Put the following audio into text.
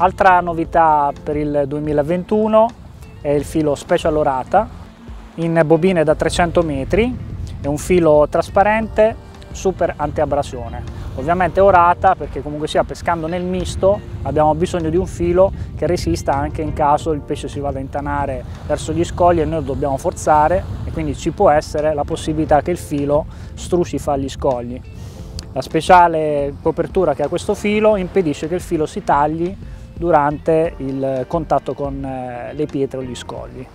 Altra novità per il 2021 è il filo Special Orata in bobine da 300 metri, è un filo trasparente super antiabrasione. Ovviamente orata perché comunque sia pescando nel misto abbiamo bisogno di un filo che resista anche in caso il pesce si vada a intanare verso gli scogli e noi lo dobbiamo forzare e quindi ci può essere la possibilità che il filo strusci fra gli scogli. La speciale copertura che ha questo filo impedisce che il filo si tagli durante il contatto con le pietre o gli scogli.